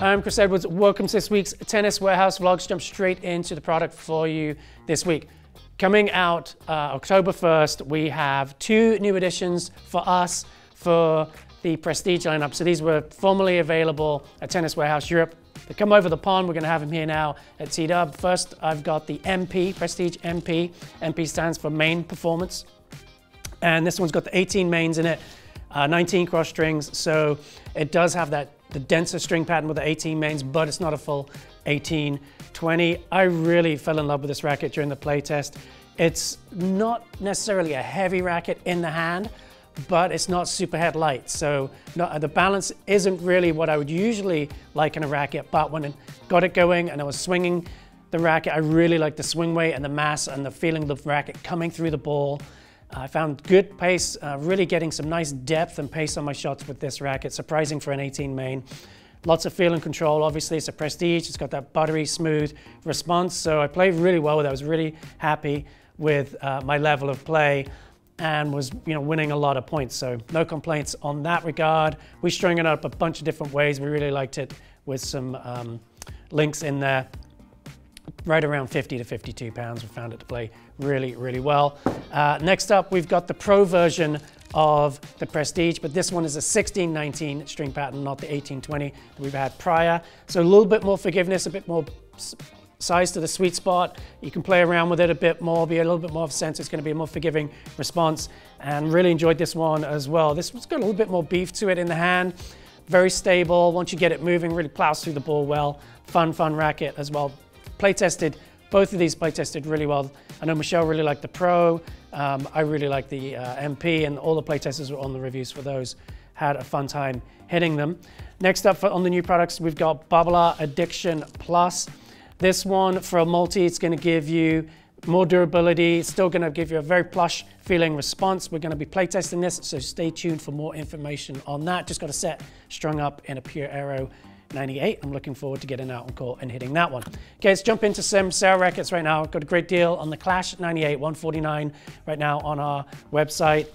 I'm Chris Edwards. Welcome to this week's Tennis Warehouse Vlogs. Jump straight into the product for you this week. Coming out October 1st, we have two new additions for us for the Prestige lineup. So these were formerly available at Tennis Warehouse Europe. They come over the pond. We're going to have them here now at T-Dub. First, I've got the MP, Prestige MP. MP stands for Main Performance. And this one's got the 18 mains in it, 19 cross strings. So it does have that the denser string pattern with the 18 mains, but it's not a full 18, 20. I really fell in love with this racket during the play test. It's not necessarily a heavy racket in the hand, but it's not super head light. So the balance isn't really what I would usually like in a racket, but when I got it going and I was swinging the racket, I really liked the swing weight and the mass and the feeling of the racket coming through the ball. I found good pace, really getting some nice depth and pace on my shots with this racket, surprising for an 18 main. Lots of feel and control, obviously it's a Prestige, it's got that buttery smooth response, so I played really well with it. I was really happy with my level of play and was winning a lot of points, so no complaints on that regard. We strung it up a bunch of different ways, we really liked it with some links in there. Right around 50 to 52 pounds. We found it to play really, really well. Next up, we've got the Pro version of the Prestige, but this one is a 16-19 string pattern, not the 18-20 that we've had prior. So a little bit more forgiveness, a bit more size to the sweet spot. You can play around with it a bit more, be a little bit more of a sense. It's going to be a more forgiving response, and really enjoyed this one as well. This one's got a little bit more beef to it in the hand. Very stable. Once you get it moving, really plows through the ball well. Fun racket as well. Play-tested, both of these play-tested really well. I know Michelle really liked the Pro, I really liked the MP, and all the play-testers were on the reviews for those. Had a fun time hitting them. Next up on the new products, we've got Babolat Addiction Plus. This one for a multi, it's going to give you more durability, it's still going to give you a very plush feeling response. We're going to be play-testing this, so stay tuned for more information on that. Just got a set strung up in a Pure Aero 98. I'm looking forward to getting out on court and hitting that one. Okay, let's jump into some sale rackets right now. Got a great deal on the Clash 98, 149 right now on our website.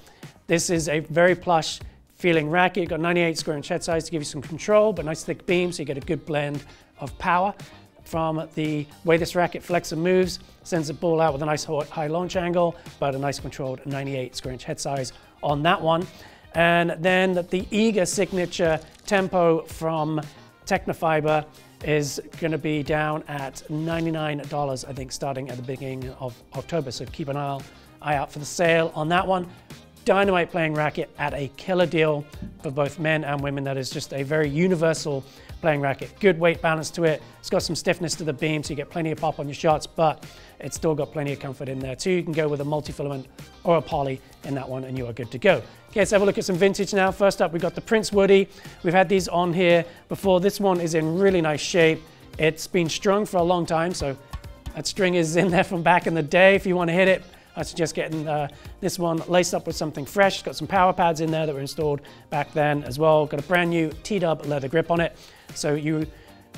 This is a very plush feeling racket. You've got 98 square inch head size to give you some control, but nice thick beam, so you get a good blend of power from the way this racket flexes and moves. Sends the ball out with a nice high launch angle, but a nice controlled 98 square inch head size on that one. And then the Eager Signature Tempo from Tecnifibre is going to be down at $99, I think, starting at the beginning of October. So keep an eye out for the sale on that one. Dynamite playing racket at a killer deal for both men and women. That is just a very universal playing racket. Good weight balance to it. It's got some stiffness to the beam, so you get plenty of pop on your shots, but it's still got plenty of comfort in there too. You can go with a multi-filament or a poly in that one and you are good to go. Okay, let's have a look at some vintage now. First up, we've got the Prince Woody. We've had these on here before. This one is in really nice shape. It's been strung for a long time, so that string is in there from back in the day. If you want to hit it, I suggest getting this one laced up with something fresh. It's got some power pads in there that were installed back then as well. Got a brand new T-Dub leather grip on it. So you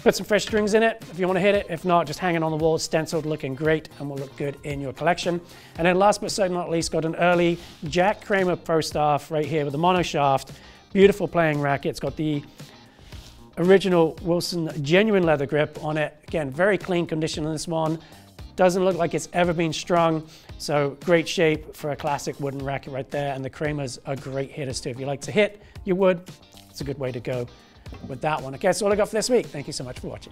put some fresh strings in it if you want to hit it. If not, just hang it on the wall, stenciled, looking great, and will look good in your collection. And then last but certainly not least, got an early Jack Kramer Pro Staff right here with the mono shaft. Beautiful playing racket. It's got the original Wilson genuine leather grip on it. Again, very clean condition on this one. Doesn't look like it's ever been strung, so great shape for a classic wooden racket right there. And the Kramers are great hitters too. If you like to hit your wood, it's a good way to go with that one. Okay, that's all I got for this week. Thank you so much for watching.